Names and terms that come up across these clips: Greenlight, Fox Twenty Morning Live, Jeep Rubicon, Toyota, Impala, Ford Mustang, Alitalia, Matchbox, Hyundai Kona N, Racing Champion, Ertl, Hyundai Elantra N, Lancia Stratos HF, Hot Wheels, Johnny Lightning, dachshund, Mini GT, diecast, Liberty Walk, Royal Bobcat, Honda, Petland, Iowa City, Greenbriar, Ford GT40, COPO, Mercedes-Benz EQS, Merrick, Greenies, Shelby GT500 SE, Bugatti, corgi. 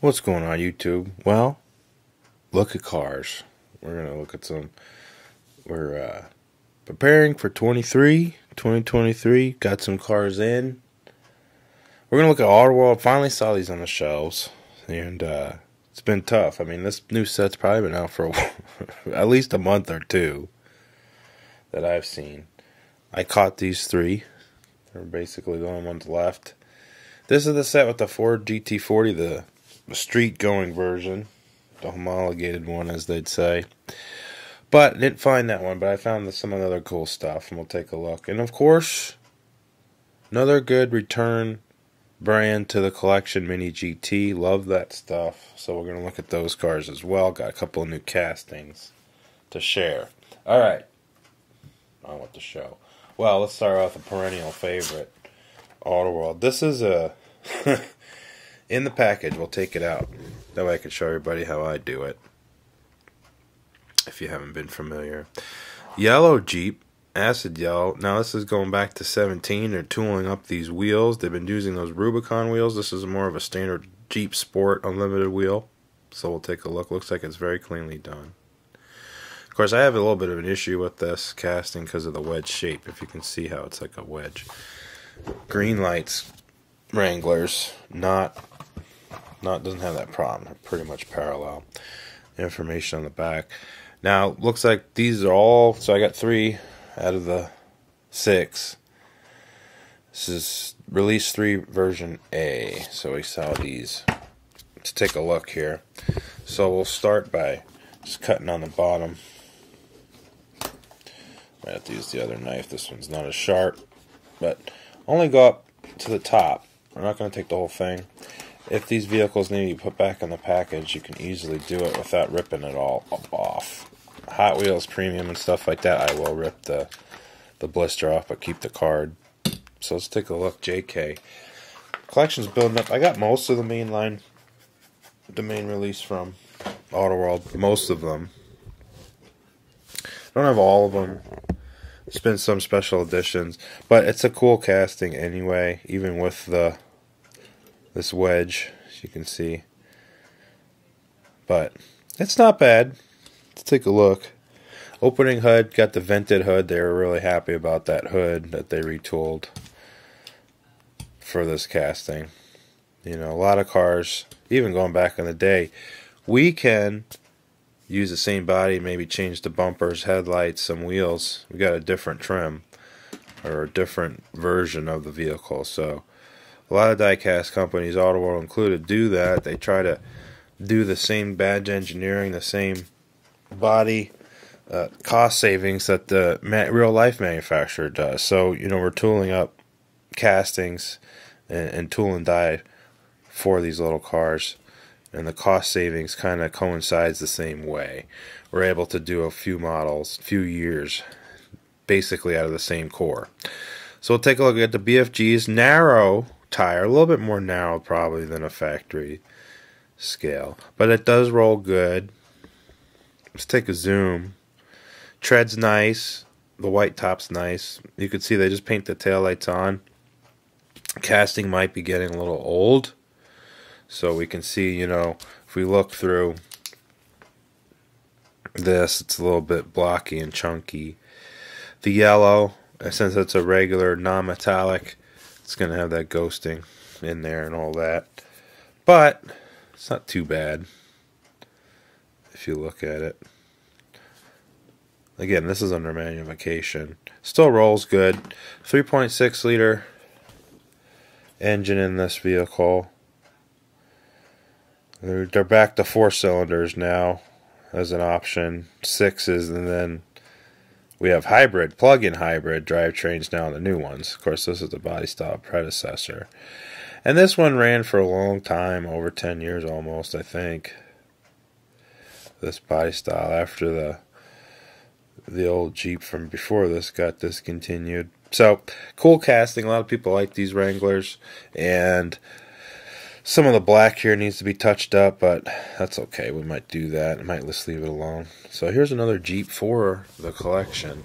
What's going on, YouTube? Well, look at cars. We're going to look at some. We're preparing for 2023. Got some cars in. We're going to look at Auto World. Finally saw these on the shelves. And it's been tough. I mean, this new set's probably been out for a while, at least a month or two that I've seen. I caught these three. They're basically the only ones left. This is the set with the Ford GT40, the street-going version. The homologated one, as they'd say. But didn't find that one, but I found some other cool stuff, and we'll take a look. And, of course, another good return brand to the collection, Mini GT. Love that stuff. So we're going to look at those cars as well. Got a couple of new castings to share. All right. On with the show. Well, let's start off with a perennial favorite, Auto World. This is a... in the package, we'll take it out. That way I can show everybody how I do it, if you haven't been familiar. Yellow Jeep, acid yellow. Now this is going back to 17. They're tooling up these wheels. They've been using those Rubicon wheels. This is more of a standard Jeep Sport Unlimited wheel. So we'll take a look. Looks like it's very cleanly done. Of course, I have a little bit of an issue with this casting because of the wedge shape. If you can see how it's like a wedge. Greenlight's Wranglers, not doesn't have that problem. They're pretty much parallel. Information on the back. Now looks like these are all. So I got 3 out of the 6. This is release 3 version A. So we saw these. Let's take a look here. So we'll start by just cutting on the bottom. I have to use the other knife. This one's not as sharp, but only go up to the top. We're not going to take the whole thing. If these vehicles need to be put back in the package, you can easily do it without ripping it all off. Hot Wheels Premium and stuff like that, I will rip the blister off, but keep the card. So let's take a look. JK. Collection's building up. I got most of the main line, the main release from Auto World. Most of them. I don't have all of them. There's been some special editions, but it's a cool casting anyway, even with the... this wedge, as you can see. But it's not bad. Let's take a look. Opening hood, got the vented hood. They were really happy about that hood that they retooled for this casting. You know, a lot of cars, even going back in the day, we can use the same body, maybe change the bumpers, headlights, some wheels. We got a different trim or a different version of the vehicle. So a lot of die-cast companies, Auto World included, do that. They try to do the same badge engineering, the same body cost savings that the real-life manufacturer does. So, you know, we're tooling up castings and tool and die for these little cars. And the cost savings kind of coincides the same way. We're able to do a few models, few years, basically out of the same core. So we'll take a look at the BFG's narrow tire, a little bit more narrow probably than a factory scale, but it does roll good. Let's take a zoom. Tread's nice, the white top's nice. You can see they just paint the taillights on. Casting might be getting a little old, so we can see, you know, if we look through this, it's a little bit blocky and chunky. The yellow, since it's a regular non-metallic, it's going to have that ghosting in there and all that. But it's not too bad if you look at it. Again, this is under magnification. Still rolls good. 3.6 liter engine in this vehicle. They're back to 4 cylinders now as an option. 6s, and then we have hybrid, plug-in hybrid drivetrains now, the new ones. Of course, this is the body style predecessor. And this one ran for a long time, over 10 years almost, I think. This body style, after the old Jeep from before this got discontinued. So, cool casting. A lot of people like these Wranglers. And some of the black here needs to be touched up, but that's okay. We might do that. I might just leave it alone. So here's another Jeep for the collection.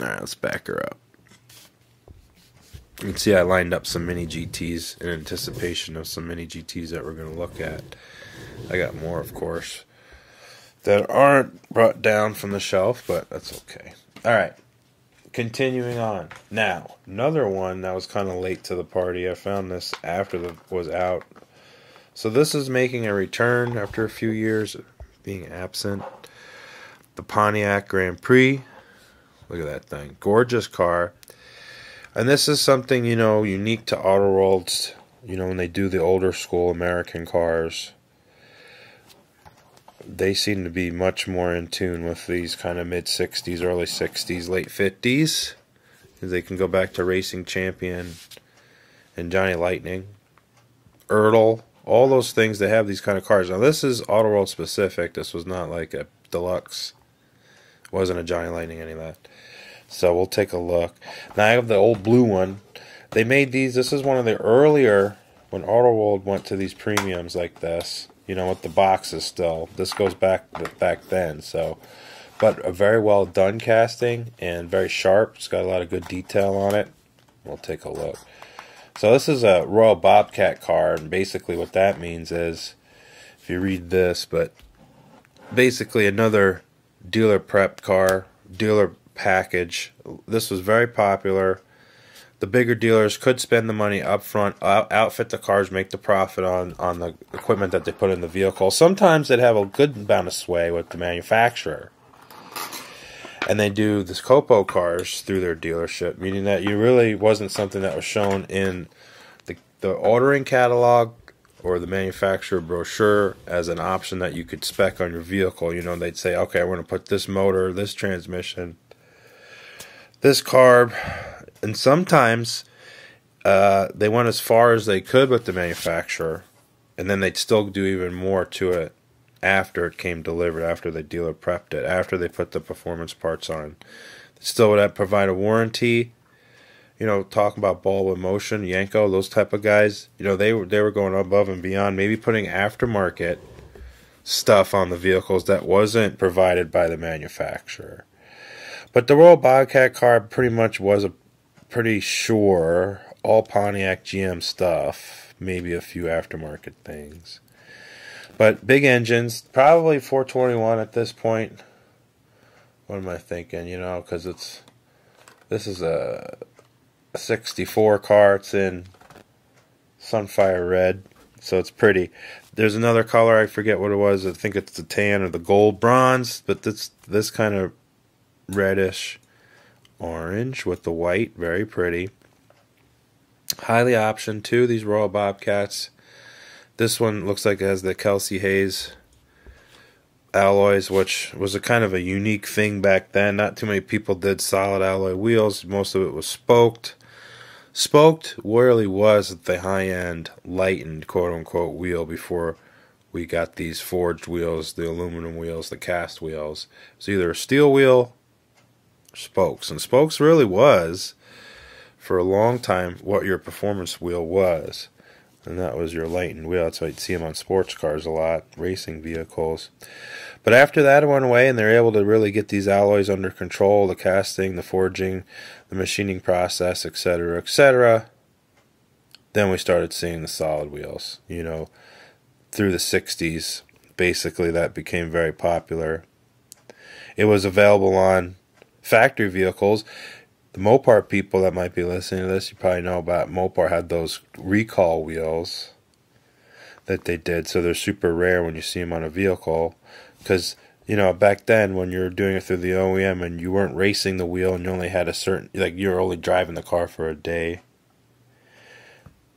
All right, let's back her up. You can see I lined up some Mini GTs in anticipation of some Mini GTs that we're going to look at. I got more, of course, that aren't brought down from the shelf, but that's okay. All right, continuing on. Now, another one that was kind of late to the party. I found this after it was out. So this is making a return after a few years of being absent. The Pontiac Grand Prix. Look at that thing. Gorgeous car. And this is something, you know, unique to Auto World, you know, when they do the older school American cars. They seem to be much more in tune with these kind of mid-60s, early 60s, late 50s. They can go back to Racing Champion and Johnny Lightning, Ertl, all those things that have these kind of cars. Now, this is Auto World specific. This was not like a deluxe. It wasn't a Johnny Lightning, any of that. So we'll take a look. Now I have the old blue one. They made these. This is one of the earlier, when Auto World went to these premiums like this. You know, with the boxes still. This goes back then. So, but a very well done casting and very sharp. It's got a lot of good detail on it. We'll take a look. So this is a Royal Bobcat car, and basically what that means is, if you read this, but basically another dealer prepped car, dealer package. This was very popular. The bigger dealers could spend the money up front, outfit the cars, make the profit on the equipment that they put in the vehicle. Sometimes they'd have a good amount of sway with the manufacturer. And they do this COPO cars through their dealership, meaning that you really wasn't something that was shown in the ordering catalog or the manufacturer brochure as an option that you could spec on your vehicle. You know, they'd say, okay, we're going to put this motor, this transmission, this carb, and sometimes they went as far as they could with the manufacturer, and then they'd still do even more to it after it came delivered, after the dealer prepped it, after they put the performance parts on. They still would provide a warranty. You know, talking about Baldwin Motion, Yanko, those type of guys. You know, they were going above and beyond, maybe putting aftermarket stuff on the vehicles that wasn't provided by the manufacturer. But the Royal Bobcat car pretty much was a pretty sure all Pontiac GM stuff, maybe a few aftermarket things. But big engines, probably 421 at this point. What am I thinking? You know, because this is a 64 car. It's in Sunfire Red, so it's pretty. There's another color, I forget what it was. I think it's the tan or the gold bronze, but this kind of reddish orange with the white, very pretty. Highly optioned too, these Royal Bobcats. This one looks like it has the Kelsey Hayes alloys, which was a kind of a unique thing back then. Not too many people did solid alloy wheels. Most of it was spoked. Spoked really was the high-end lightened quote-unquote wheel before we got these forged wheels, the aluminum wheels, the cast wheels. It's either a steel wheel, spokes, and spokes really was for a long time what your performance wheel was, and that was your lightened wheel. That's why you'd see them on sports cars a lot, racing vehicles. But after that it went away, and they're able to really get these alloys under control, the casting, the forging, the machining process, etc., etc. Then we started seeing the solid wheels, you know, through the 60s. Basically that became very popular. It was available on factory vehicles. The Mopar people that might be listening to this, you probably know about Mopar, had those recall wheels that they did, so they're super rare when you see them on a vehicle, because, you know, back then when you're doing it through the OEM and you weren't racing the wheel and you only had a certain, like, you're only driving the car for a day,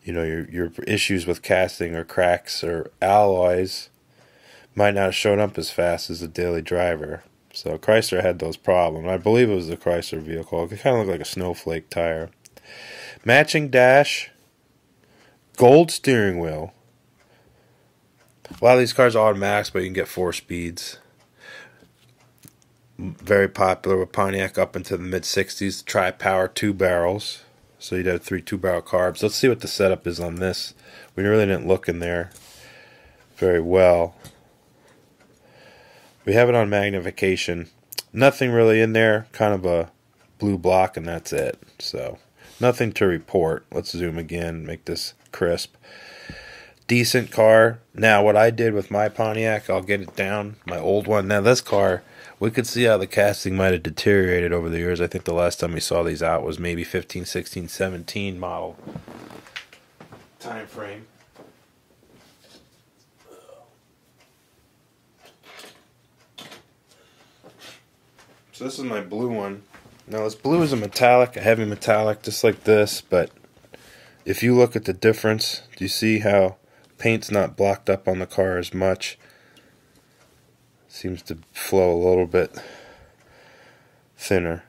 you know, your issues with casting or cracks or alloys might not have shown up as fast as a daily driver. So Chrysler had those problems. I believe it was the Chrysler vehicle. It kind of looked like a snowflake tire. Matching dash. Gold steering wheel. A lot of these cars are automatics, but you can get 4 speeds. Very popular with Pontiac up into the mid-60s. Tri-power 2 barrels. So you'd have 3 2-barrel carbs. Let's see what the setup is on this. We really didn't look in there very well. We have it on magnification. Nothing really in there. Kind of a blue block, and that's it. So Nothing to report. Let's zoom again, make this crisp. Decent car. Now, what I did with my Pontiac, I'll get it down, my old one. Now, this car, we could see how the casting might have deteriorated over the years. I think the last time we saw these out was maybe 15, 16, 17 model time frame. So this is my blue one. Now, this blue is a metallic, a heavy metallic, just like this, but if you look at the difference, do you see how paint's not blocked up on the car as much? Seems to flow a little bit thinner,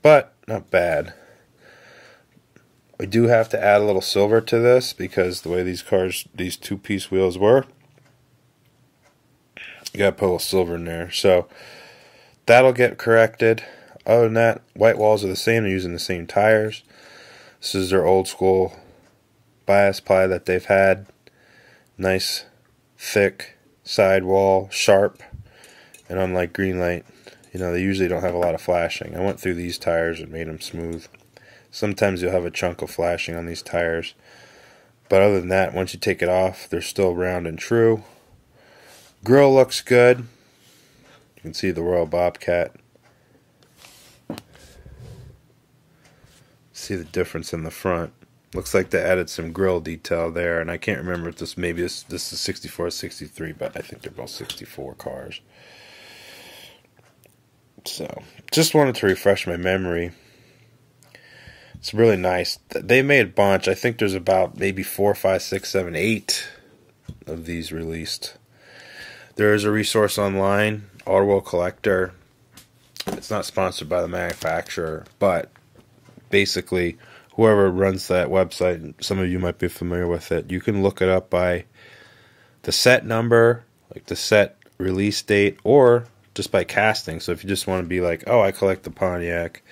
but not bad. We do have to add a little silver to this because the way these cars, these two-piece wheels were, you gotta put a little silver in there. So that'll get corrected. Other than that, white walls are the same. They're using the same tires. This is their old school bias ply that they've had. Nice, thick sidewall, sharp, and unlike Greenlight, you know, they usually don't have a lot of flashing. I went through these tires and made them smooth. Sometimes you'll have a chunk of flashing on these tires, but other than that, once you take it off, they're still round and true. Grill looks good. You can see the Royal Bobcat. See the difference in the front. Looks like they added some grill detail there, and I can't remember if this, maybe this is 64 or 63, but I think they're both 64 cars. So, just wanted to refresh my memory. It's really nice. They made a bunch. I think there's about maybe 4, 5, 6, 7, 8 of these released. There is a resource online, Auto World Collector. It's not sponsored by the manufacturer, but basically, whoever runs that website, some of you might be familiar with it, you can look it up by the set number, like the set release date, or just by casting. So if you just want to be like, oh, I collect the Pontiac,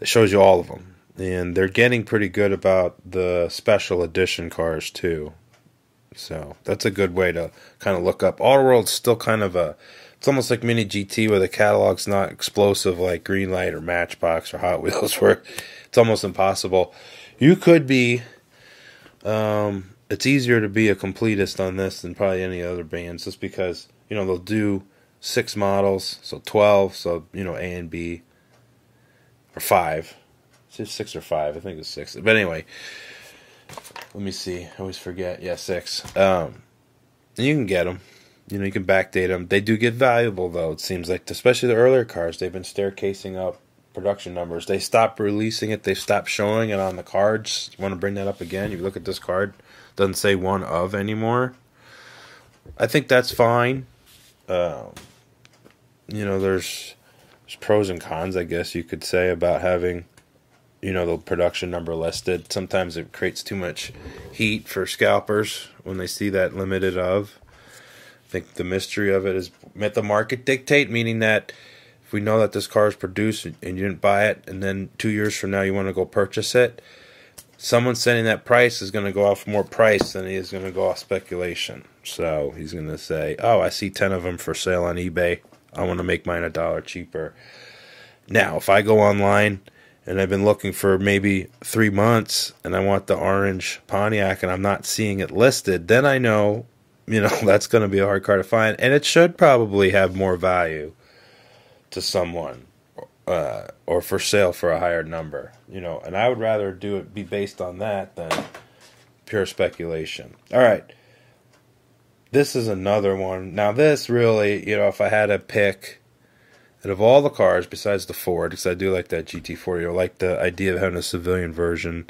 it shows you all of them. And they're getting pretty good about the special edition cars, too. So that's a good way to kind of look up. Auto World's still kind of a, it's almost like Mini GT, where the catalog's not explosive like Greenlight or Matchbox or Hot Wheels, where it's almost impossible. You could be, it's easier to be a completist on this than probably any other bands, just because, you know, they'll do 6 models, so 12, so, you know, A and B, or 5. It's just 6 or 5, I think it's 6. But anyway, let me see, I always forget, yeah, 6. And you can get them. You know, you can backdate them. They do get valuable, though, it seems like. Especially the earlier cars, they've been staircasing up production numbers. They stopped releasing it. They stopped showing it on the cards. You want to bring that up again? You look at this card, it doesn't say one of anymore. I think that's fine. You know, there's pros and cons, I guess you could say, about having, you know, the production number listed. Sometimes it creates too much heat for scalpers when they see that limited of. I think the mystery of it is let the market dictate, meaning that if we know that this car is produced and you didn't buy it, and then 2 years from now you want to go purchase it, someone sending that price is going to go off more price than he is going to go off speculation. So he's going to say, oh, I see 10 of them for sale on eBay. I want to make mine $1 cheaper. Now, if I go online and I've been looking for maybe 3 months and I want the orange Pontiac and I'm not seeing it listed, then I know, you know, that's going to be a hard car to find, and it should probably have more value to someone or for sale for a higher number, you know, and I would rather do it be based on that than pure speculation. All right, this is another one. Now this really, you know, if I had a pick out of all the cars besides the Ford, because I do like that GT40, I like the idea of having a civilian version,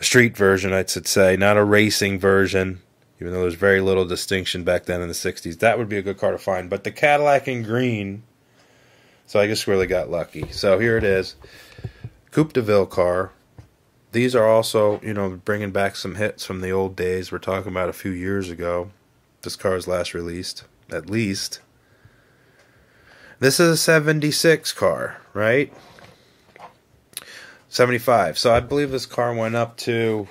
a street version, I should say, not a racing version, even though there's very little distinction back then in the 60s. That would be a good car to find. But the Cadillac in green, so I just really got lucky. So here it is. Coupe DeVille car. These are also, you know, bringing back some hits from the old days. We're talking about a few years ago. This car was last released, at least. This is a 76 car, right? 75. So I believe this car went up to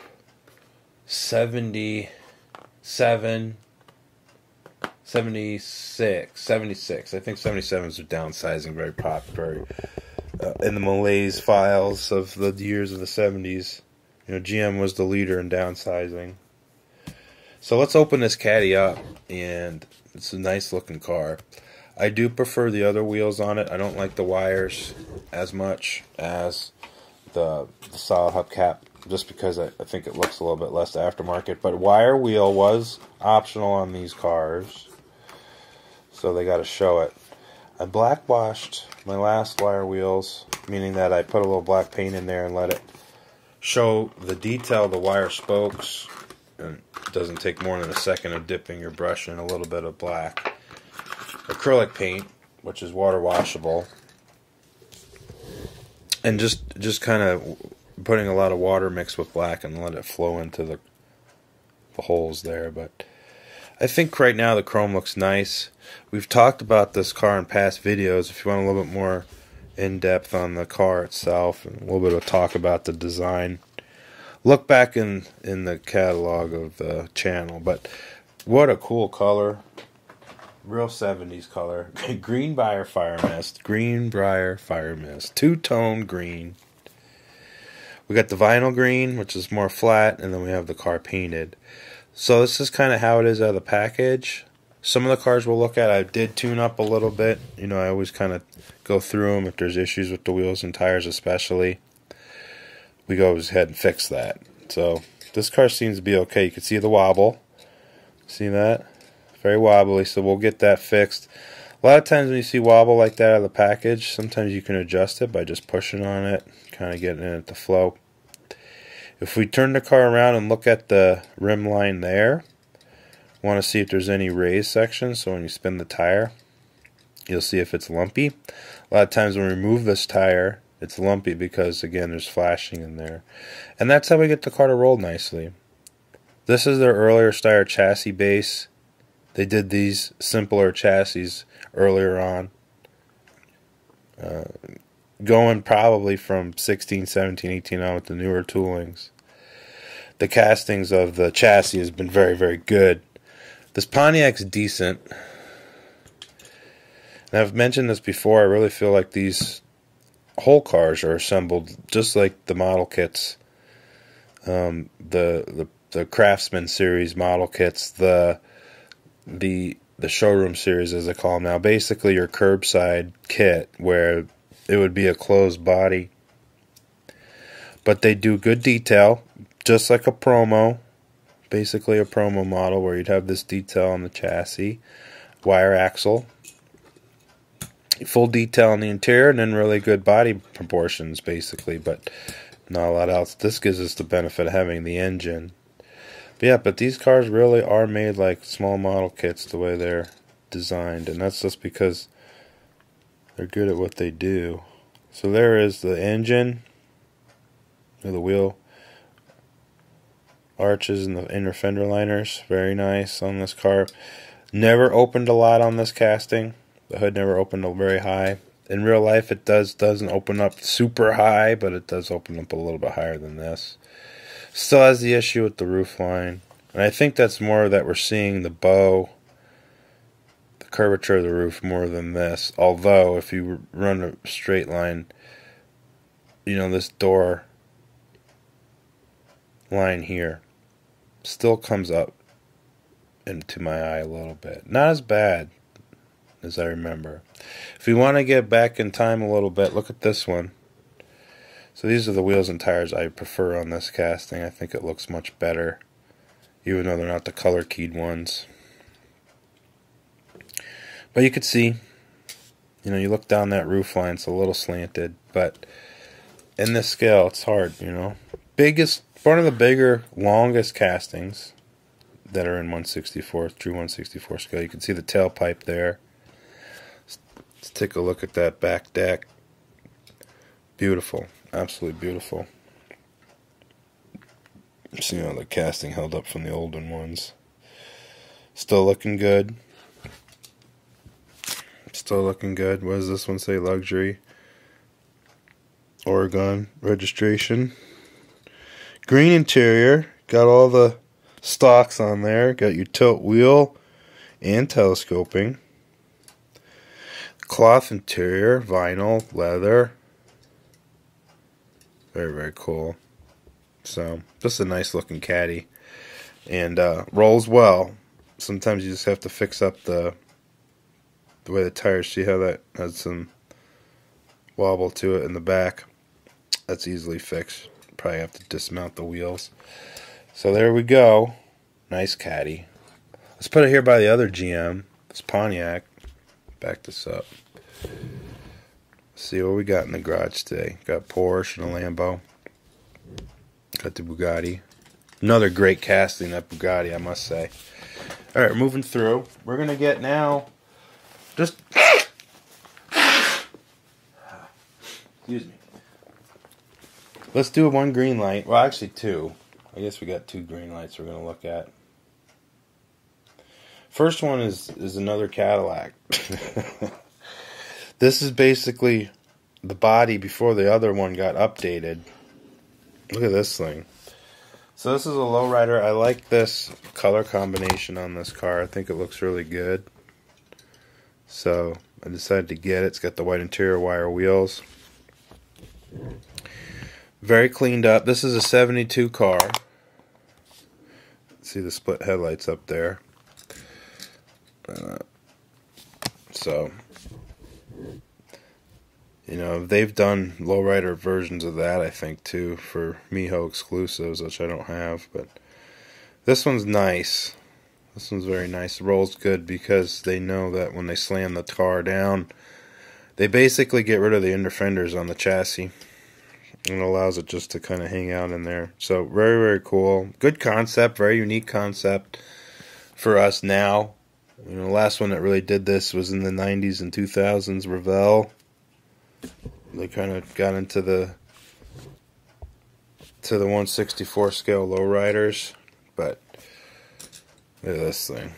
76, 76. I think 77s are downsizing, very popular, in the malaise files of the years of the 70s. You know, GM was the leader in downsizing. So let's open this Caddy up, and it's a nice looking car. I do prefer the other wheels on it. I don't like the wires as much as the solid hubcap, just because I think it looks a little bit less aftermarket. But wire wheel was optional on these cars, so they got to show it. I blackwashed my last wire wheels, meaning that I put a little black paint in there and let it show the detail of the wire spokes. And it doesn't take more than a second of dipping your brush in a little bit of black. Acrylic paint, which is water washable, and just kind of putting a lot of water mixed with black and let it flow into the holes there. But I think right now the chrome looks nice. We've talked about this car in past videos. If you want a little bit more in depth on the car itself and a little bit of talk about the design, look back in the catalog of the channel. But what a cool color. Real 70s color. Greenbriar Firemist. Greenbriar Firemist. Two-tone green. We got the vinyl green, which is more flat, and then we have the car painted. So this is kind of how it is out of the package. Some of the cars we'll look at, I did tune up a little bit. You know, I always kind of go through them if there's issues with the wheels and tires especially. We go ahead and fix that. So this car seems to be okay. You can see the wobble. See that? Very wobbly, so we'll get that fixed. A lot of times when you see wobble like that out of the package, sometimes you can adjust it by just pushing on it, kind of getting it to flow. If we turn the car around and look at the rim line there, want to see if there's any raised sections, so when you spin the tire, you'll see if it's lumpy. A lot of times when we remove this tire, it's lumpy because, again, there's flashing in there. And that's how we get the car to roll nicely. This is their earlier style chassis base. They did these simpler chassis earlier on, going probably from 16, 17, 18 on with the newer toolings. The castings of the chassis has been very, very good. This Pontiac's decent. And I've mentioned this before, I really feel like these whole cars are assembled just like the model kits, the Craftsman series model kits, the showroom series, as they call them now. Basically your curbside kit where it would be a closed body, but they do good detail, just like a promo, basically a promo model, where you'd have this detail on the chassis, wire axle, full detail on the interior, and then really good body proportions basically, but not a lot else. This gives us the benefit of having the engine. Yeah, but these cars really are made like small model kits the way they're designed, and that's just because they're good at what they do. So there is the engine, the wheel arches and the inner fender liners, very nice on this car. Never opened a lot on this casting. The hood never opened up very high. In real life it doesn't open up super high, but it does open up a little bit higher than this. Still has the issue with the roof line, and I think that's more that we're seeing the bow, the curvature of the roof, more than this. Although if you run a straight line, you know, this door line here still comes up into my eye a little bit. Not as bad as I remember. If we want to get back in time a little bit, look at this one. So these are the wheels and tires I prefer on this casting. I think it looks much better, even though they're not the color keyed ones. But you could see, you know, you look down that roof line, it's a little slanted, but in this scale it's hard, you know. Biggest, one of the bigger, longest castings that are in 1/64, true 1/64 scale. You can see the tailpipe there. Let's take a look at that back deck. Beautiful. Absolutely beautiful. See how the casting held up from the older ones. Still looking good. Still looking good. What does this one say? Luxury. Oregon registration. Green interior. Got all the stocks on there. Got your tilt wheel and telescoping. Cloth interior. Vinyl. Leather. Very, very cool. So just a nice looking caddy, and rolls well. Sometimes you just have to fix up the way the tires. See how that has some wobble to it in the back? That's easily fixed. Probably have to dismount the wheels. So there we go. Nice caddy. Let's put it here by the other GM. It's Pontiac. Back this up. See what we got in the garage today. Got Porsche and a Lambo. Got the Bugatti. Another great casting, that Bugatti, I must say. Alright, moving through. We're going to get now... Just... Excuse me. Let's do one green light. Well, actually two. I guess we got two green lights we're going to look at. First one is another Cadillac. This is basically the body before the other one got updated. Look at this thing. So this is a lowrider. I like this color combination on this car. I think it looks really good. So I decided to get it. It's got the white interior wire wheels. Very cleaned up. This is a 72 car. See the split headlights up there. So... You know, they've done lowrider versions of that, I think, too, for Miho exclusives, which I don't have. But this one's nice. This one's very nice. It rolls good because they know that when they slam the car down, they basically get rid of the inner fenders on the chassis. And it allows it just to kind of hang out in there. So very, very cool. Good concept. Very unique concept for us now. You know, the last one that really did this was in the 90s and 2000s, Revell. They kind of got into the 1/64 scale lowriders, but look at this thing.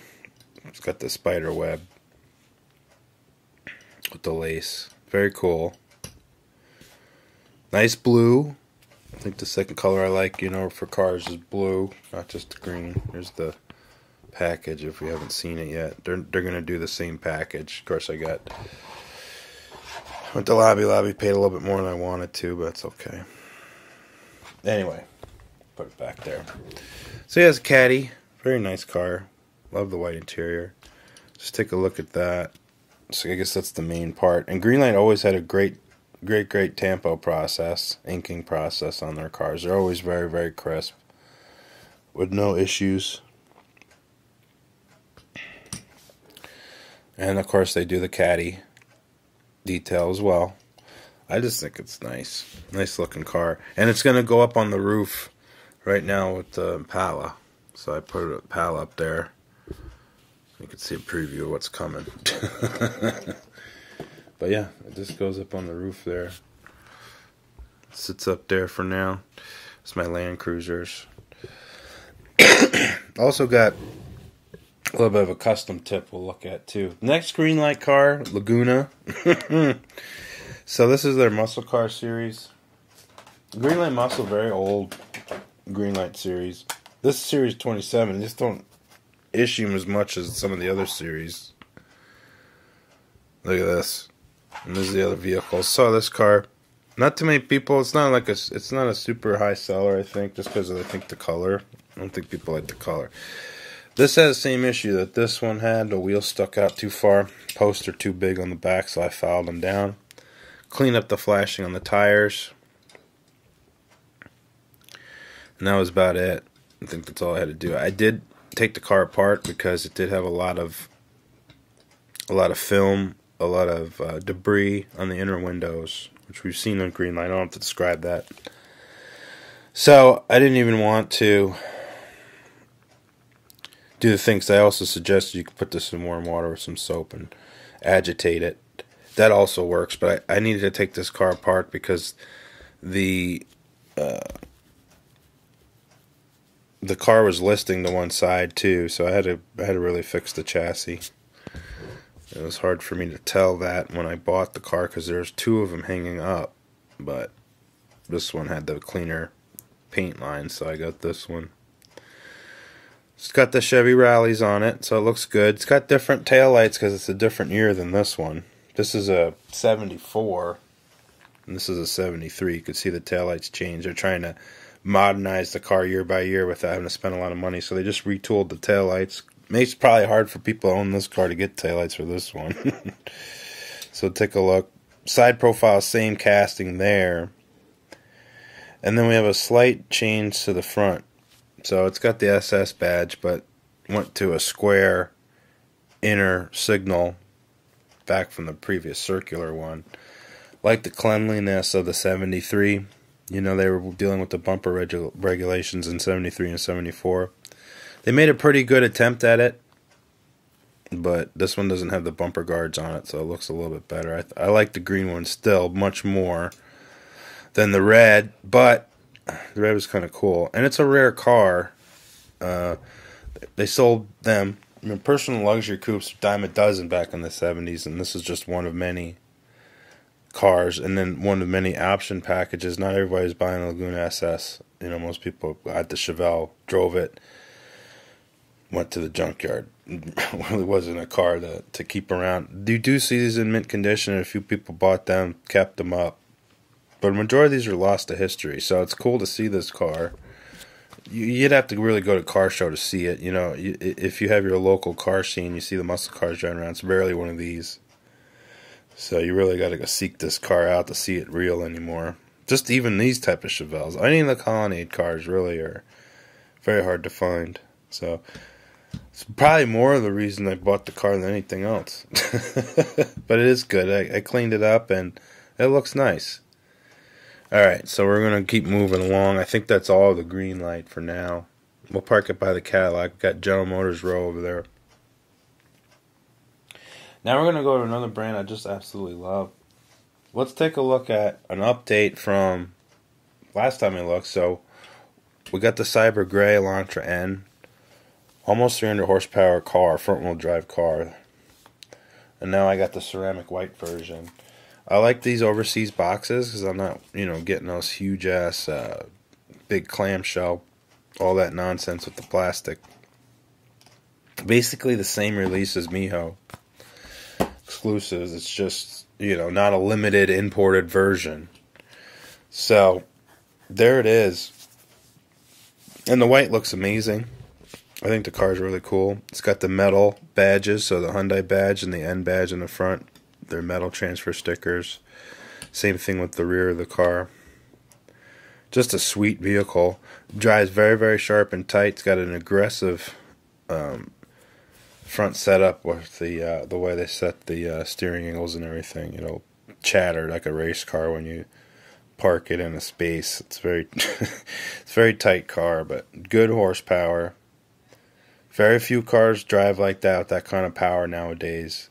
It's got the spider web with the lace. Very cool. Nice blue. I think the second color I like, you know, for cars is blue, not just green. There's the package if we haven't seen it yet. They're gonna do the same package. Of course, I went to Lobby Lobby, paid a little bit more than I wanted to, but it's okay. Anyway, put it back there. So he has a Caddy. Very nice car. Love the white interior. Just take a look at that. So I guess that's the main part. And Greenlight always had a great tempo process, inking process on their cars. They're always very, very crisp. With no issues. And of course they do the Caddy detail as well. I just think it's nice. Nice looking car. And it's going to go up on the roof right now with the Impala. So I put an Impala up there. You can see a preview of what's coming. But yeah, it just goes up on the roof there. It sits up there for now. It's my Land Cruisers. Also got a little bit of a custom tip we'll look at too. Next Greenlight car, Laguna. So this is their muscle car series. Greenlight Muscle, very old Greenlight series. This is series 27. They just don't issue them as much as some of the other series. Look at this. And this is the other vehicle. So this car, not too many people. It's not like it's not a super high seller, I think, just because I think the color. I don't think people like the color. This has the same issue that this one had. The wheels stuck out too far. Posts are too big on the back, so I filed them down. Cleaned up the flashing on the tires. And that was about it. I think that's all I had to do. I did take the car apart because it did have a lot of film, a lot of debris on the inner windows, which we've seen on Greenlight. I don't have to describe that. So I didn't even want to do the things I also suggested. You could put this in warm water with some soap and agitate it. That also works, but I needed to take this car apart because the car was listing to one side too, so I had to really fix the chassis. It was hard for me to tell that when I bought the car because there's two of them hanging up, but this one had the cleaner paint line, so I got this one. It's got the Chevy Rallies on it, so it looks good. It's got different taillights because it's a different year than this one. This is a 74. and this is a 73. You can see the taillights change. They're trying to modernize the car year by year without having to spend a lot of money, so they just retooled the taillights. Makes it probably hard for people to own this car to get taillights for this one. So take a look. Side profile, same casting there. And then we have a slight change to the front. So it's got the SS badge, but went to a square inner signal back from the previous circular one. Like the cleanliness of the 73. You know, they were dealing with the bumper regulations in 73 and 74. They made a pretty good attempt at it, but this one doesn't have the bumper guards on it, so it looks a little bit better. I like the green one still much more than the red, but the red was kind of cool. And it's a rare car. They sold them. I mean, personal luxury coupes, dime a dozen back in the 70s, and this is just one of many cars, and then one of many option packages. Not everybody's buying a Laguna SS. You know, most people got the Chevelle, drove it, went to the junkyard. Really wasn't a car to keep around. You do see these in mint condition, and a few people bought them, kept them up. But the majority of these are lost to history, so it's cool to see this car. You'd have to really go to a car show to see it. You know, if you have your local car scene, you see the muscle cars driving around. It's rarely one of these. So you really got to go seek this car out to see it real anymore. Just even these type of Chevelles. Any of the Colonnade cars really are very hard to find. So it's probably more of the reason I bought the car than anything else. But it is good. I cleaned it up, and it looks nice. Alright, so we're going to keep moving along. I think that's all the green light for now. We'll park it by the Cadillac. We've got General Motors Row over there. Now we're going to go to another brand I just absolutely love. Let's take a look at an update from last time we looked. So we got the Cyber Gray Elantra N. Almost 300 horsepower car, front wheel drive car. And now I got the ceramic white version. I like these overseas boxes because I'm not, you know, getting those huge ass big clamshell, all that nonsense with the plastic. Basically the same release as Miho. Exclusives, it's just, you know, not a limited imported version. So there it is. And the white looks amazing. I think the car's really cool. It's got the metal badges, so the Hyundai badge and the N badge in the front. They're metal transfer stickers. Same thing with the rear of the car. Just a sweet vehicle. Drives very, very sharp and tight. It's got an aggressive front setup with the way they set the steering angles and everything. You know, chatter like a race car when you park it in a space. It's very, it's a very tight car, but good horsepower. Very few cars drive like that with that kind of power nowadays.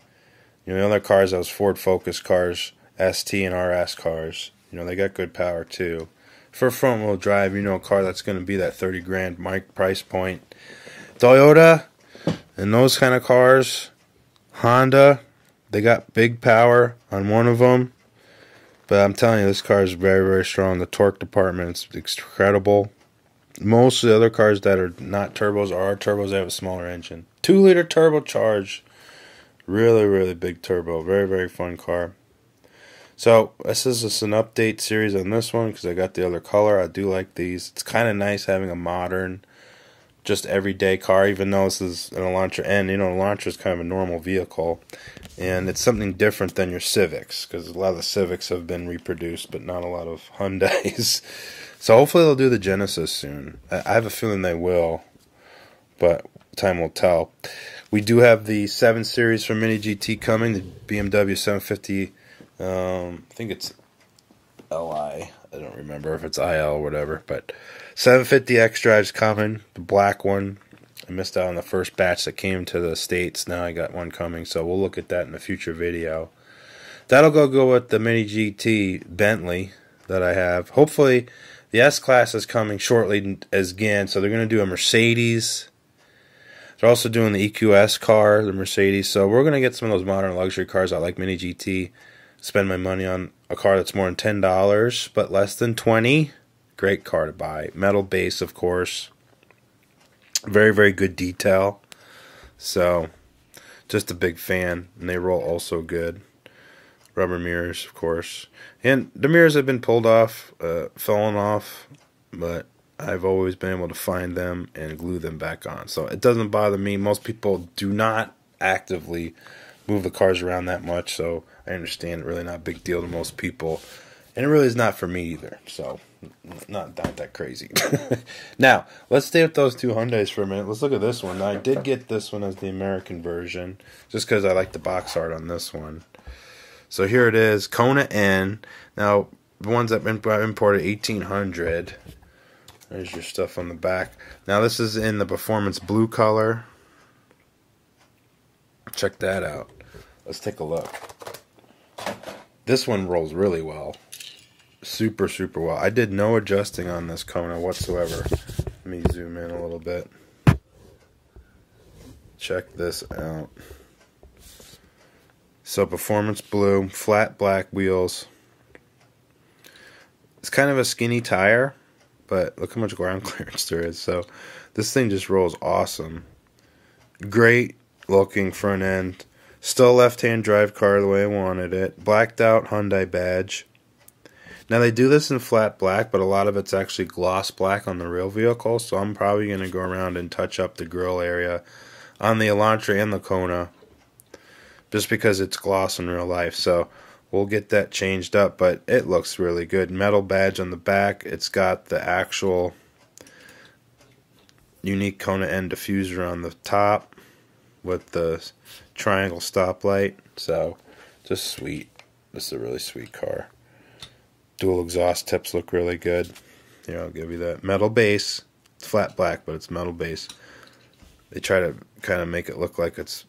You know, the other cars, those Ford Focus cars, ST and RS cars, you know, they got good power too. For front wheel drive, you know, a car that's going to be that 30 grand mic price point. Toyota and those kind of cars, Honda, they got big power on one of them. But I'm telling you, this car is very, very strong. The torque department is incredible. Most of the other cars that are not turbos are turbos that have a smaller engine. 2-liter turbocharged. Really, really big turbo. Very, very fun car. So this is just an update series on this one because I got the other color. I do like these. It's kind of nice having a modern, just everyday car, even though this is an Elantra N. You know, Elantra is kind of a normal vehicle, and it's something different than your Civics because a lot of the Civics have been reproduced, but not a lot of Hyundais. So hopefully they'll do the Genesis soon. I have a feeling they will, but time will tell. We do have the 7 Series from Mini GT coming, the BMW 750. I think it's LI. I don't remember if it's IL or whatever, but 750 X-Drive's coming, the black one. I missed out on the first batch that came to the States. Now I got one coming, so we'll look at that in a future video. That'll go with the Mini GT Bentley that I have. Hopefully, the S-Class is coming shortly again, so they're going to do a Mercedes. They're also doing the EQS car, the Mercedes. So we're going to get some of those modern luxury cars out like Mini GT. Spend my money on a car that's more than $10, but less than $20. Great car to buy. Metal base, of course. Very, very good detail. So just a big fan, and they roll also good. rubber mirrors, of course. And the mirrors have been pulled off, fallen off, but I've always been able to find them and glue them back on. So it doesn't bother me. Most people do not actively move the cars around that much, so I understand. Really not a big deal to most people. And it really is not for me either, so not that crazy. Now, let's stay with those two Hyundais for a minute. Let's look at this one. Now, I did get this one as the American version, just because I like the box art on this one. So here it is, Kona N. Now, the ones that I've imported, 1800. There's your stuff on the back. Now, this is in the performance blue color. Check that out. Let's take a look. This one rolls really well. Super, super well. I did no adjusting on this Kona whatsoever. Let me zoom in a little bit. Check this out. So performance blue, flat black wheels. It's kind of a skinny tire, but look how much ground clearance there is. So this thing just rolls awesome. Great looking front end. Still left-hand drive car the way I wanted it. Blacked out Hyundai badge. Now, they do this in flat black, but a lot of it's actually gloss black on the real vehicle, so I'm probably going to go around and touch up the grill area on the Elantra and the Kona, just because it's gloss in real life. So we'll get that changed up, but it looks really good. Metal badge on the back. It's got the actual unique Kona N diffuser on the top with the triangle stoplight. So just sweet. This is a really sweet car. Dual exhaust tips look really good. Here, I'll give you that. Metal base. It's flat black, but it's metal base. They try to kind of make it look like it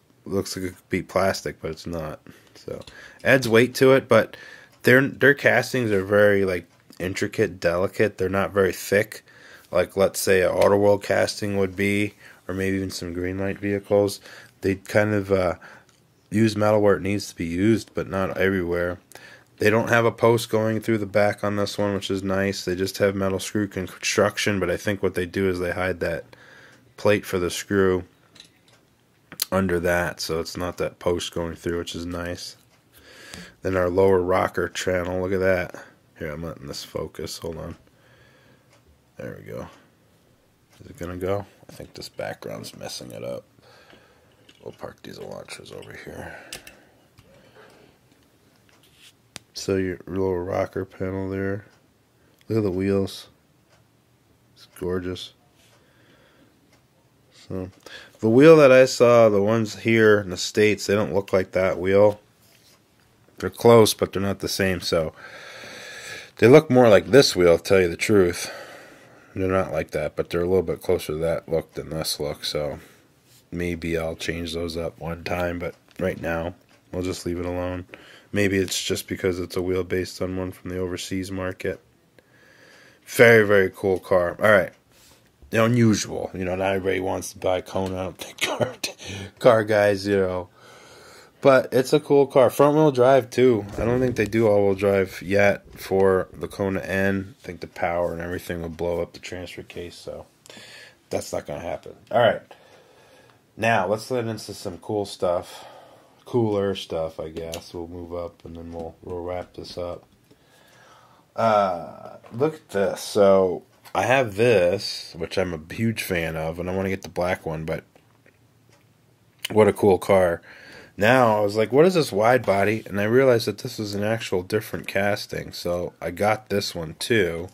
could be plastic, but it's not. So adds weight to it, but their castings are very like intricate, delicate. They're not very thick, like let's say an Auto World casting would be, or maybe even some Greenlight vehicles. They kind of use metal where it needs to be used, but not everywhere. They don't have a post going through the back on this one, which is nice. They just have metal screw construction, but I think what they do is they hide that plate for the screw under that, so it's not that post going through, which is nice. Then our lower rocker channel, look at that. Here, I'm letting this focus. Hold on. There we go. Is it going to go? I think this background's messing it up. We'll park these Elantras over here. So your little rocker panel there. Look at the wheels. It's gorgeous. So the wheel that I saw, the ones here in the States, they don't look like that wheel. They're close, but they're not the same. So they look more like this wheel, to tell you the truth. They're not like that, but they're a little bit closer to that look than this look. So maybe I'll change those up one time, but right now we'll just leave it alone. Maybe it's just because it's a wheel based on one from the overseas market. Very, very cool car. All right. Unusual. You know, not everybody wants to buy Kona. I don't think car guys, you know. But it's a cool car. Front-wheel drive, too. I don't think they do all-wheel drive yet for the Kona N. I think the power and everything will blow up the transfer case, so that's not going to happen. All right. Now, let's get into some cool stuff. Cooler stuff, I guess. We'll move up and then we'll wrap this up. Look at this. So I have this, which I'm a huge fan of, and I want to get the black one, but what a cool car. Now I was like, what is this wide body? And I realized that this was an actual different casting, so I got this one too.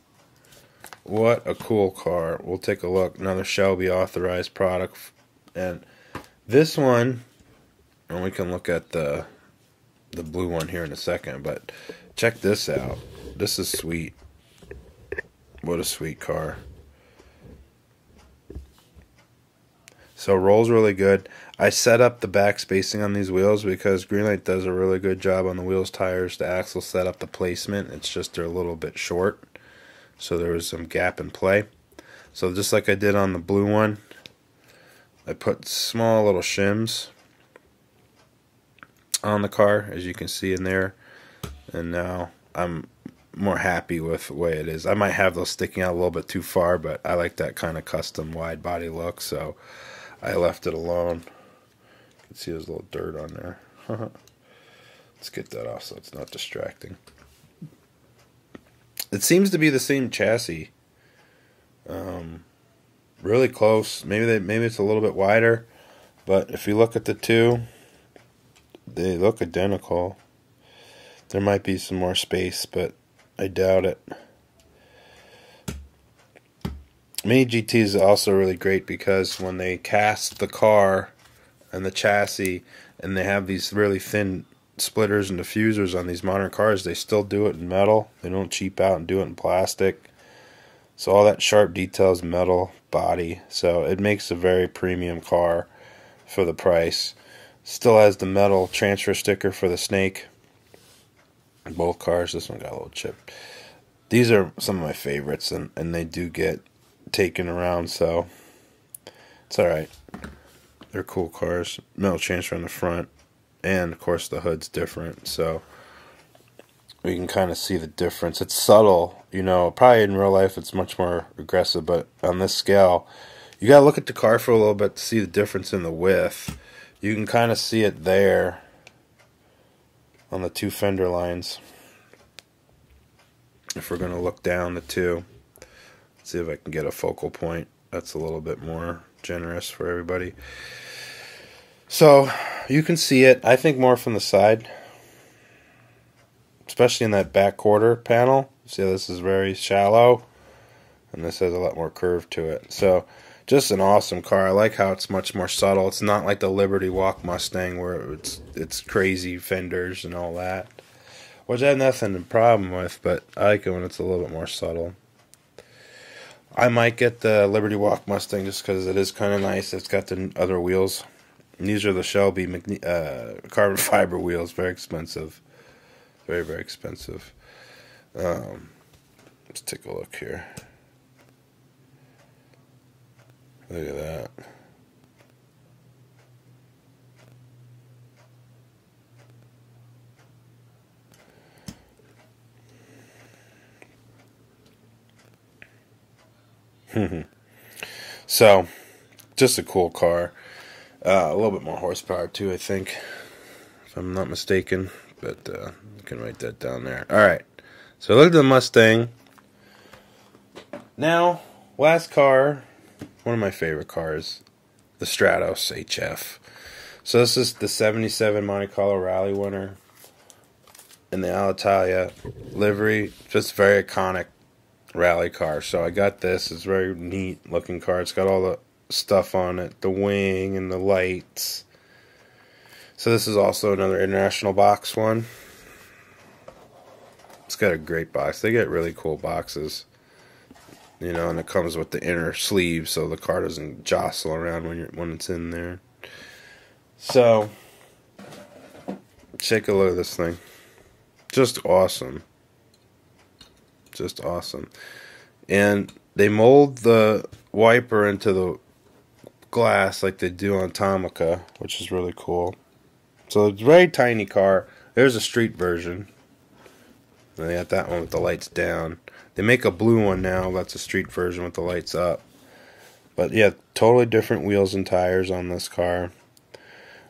What a cool car. We'll take a look. Another Shelby authorized product. And this one, and we can look at the blue one here in a second, but check this out. This is sweet. What a sweet car. So rolls really good. I set up the back spacing on these wheels because Greenlight does a really good job on the wheels, tires, the axle setup, the placement. It's just they're a little bit short, so there was some gap in play. So just like I did on the blue one, I put small little shims on the car, as you can see in there, and now I'm more happy with the way it is. I might have those sticking out a little bit too far, but I like that kind of custom wide body look, so I left it alone. You can see there's a little dirt on there. Let's get that off so it's not distracting. It seems to be the same chassis. Really close. Maybe it's a little bit wider, but if you look at the two, they look identical. There might be some more space, but I doubt it. Mini GT is also really great because when they cast the car and the chassis, and they have these really thin splitters and diffusers on these modern cars, they still do it in metal. They don't cheap out and do it in plastic. So all that sharp detail is metal body. So it makes a very premium car for the price. Still has the metal transfer sticker for the snake. Both cars. This one got a little chipped. These are some of my favorites, and they do get taken around, so it's alright. They're cool cars. Metal transfer on the front, and of course the hood's different, so we can kind of see the difference. It's subtle, you know. Probably in real life it's much more aggressive, but on this scale you gotta look at the car for a little bit to see the difference in the width. You can kind of see it there on the two fender lines if we're gonna look down the two. Let's see if I can get a focal point that's a little bit more generous for everybody. So you can see it, I think, more from the side, especially in that back quarter panel. See how this is very shallow, and this has a lot more curve to it. So just an awesome car. I like how it's much more subtle. It's not like the Liberty Walk Mustang where it's crazy fenders and all that, which I have nothing to problem with, but I like it when it's a little bit more subtle. I might get the Liberty Walk Mustang just because it is kind of nice. It's got the other wheels. And these are the Shelby carbon fiber wheels. Very expensive. Very, very expensive. Let's take a look here. Look at that. So, just a cool car. A little bit more horsepower too, I think, if I'm not mistaken. But you can write that down there. All right. So look at the Mustang. Now, last car, one of my favorite cars, the Stratos HF. So this is the '77 Monte Carlo Rally winner in the Alitalia livery. Just very iconic rally car. So I got this. It's a very neat looking car. It's got all the stuff on it, the wing and the lights. So this is also another international box one. It's got a great box. They get really cool boxes, you know, and it comes with the inner sleeve so the car doesn't jostle around when it's in there. So take a look at this thing. Just awesome. Just awesome. And they mold the wiper into the glass like they do on Tomica, which is really cool. So it's a very tiny car. There's a street version, and they got that one with the lights down. They make a blue one now that's a street version with the lights up. But yeah, totally different wheels and tires on this car.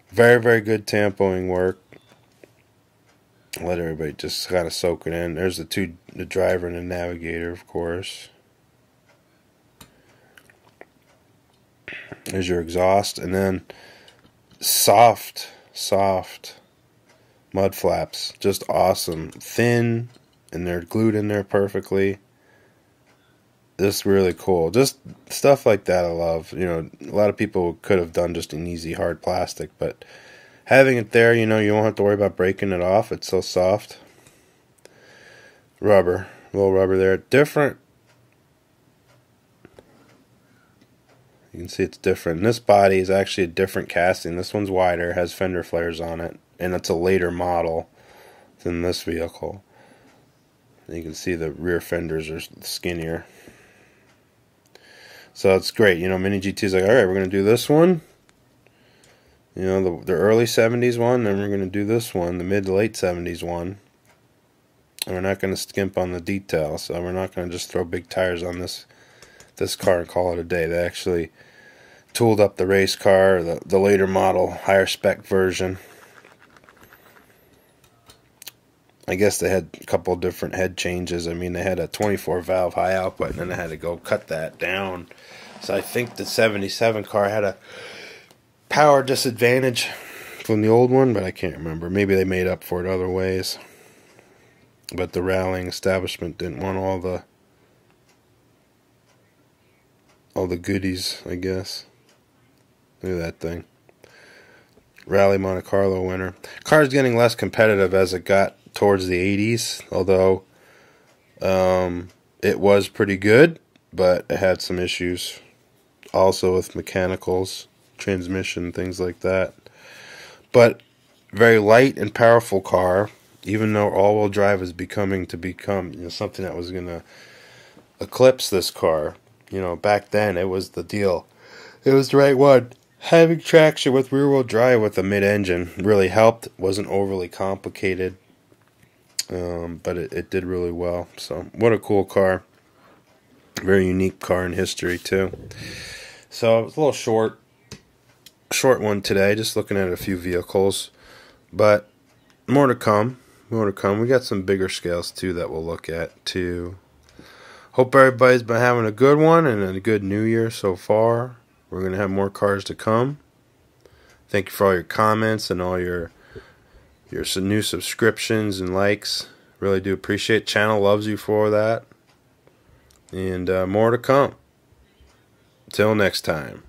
Very, very good tampoing work. Let everybody just kind of soak it in. There's the driver and the navigator, of course. There's your exhaust, and then soft mud flaps. Just awesome. Thin, and they're glued in there perfectly. Just really cool. Just stuff like that I love. You know, a lot of people could have done just an easy hard plastic, but having it there, you know, you won't have to worry about breaking it off. It's so soft. Rubber. A little rubber there. Different. You can see it's different. And this body is actually a different casting. This one's wider, has fender flares on it, and it's a later model than this vehicle. And you can see the rear fenders are skinnier. So it's great. You know, Mini GT's like, all right, we're going to do this one. You know, the early 70s one, then we're going to do this one, the mid to late 70s one. And we're not going to skimp on the details, so we're not going to just throw big tires on this car and call it a day. They actually tooled up the race car, the later model, higher spec version. I guess they had a couple different head changes. I mean, they had a 24-valve high output, and then they had to go cut that down. So I think the 77 car had a power disadvantage from the old one, but I can't remember. Maybe they made up for it other ways. But the rallying establishment didn't want all the goodies, I guess. Look at that thing. Rally Monte Carlo winner. Car's getting less competitive as it got towards the 80s, although it was pretty good, but it had some issues also with mechanicals, transmission, things like that. But very light and powerful car, even though all-wheel drive is becoming, you know, something that was going to eclipse this car. You know, back then it was the deal. It was the right one. Having traction with rear-wheel drive with a mid-engine really helped. Wasn't overly complicated, but it did really well. So what a cool car. Very unique car in history too. So it was a little short one today, just looking at a few vehicles, but more to come. We got some bigger scales too that we'll look at too. Hope everybody's been having a good one and a good new year so far. We're going to have more cars to come. Thank you for all your comments and all your new subscriptions and likes. Really do appreciate it. Channel loves you for that. And more to come. Till next time.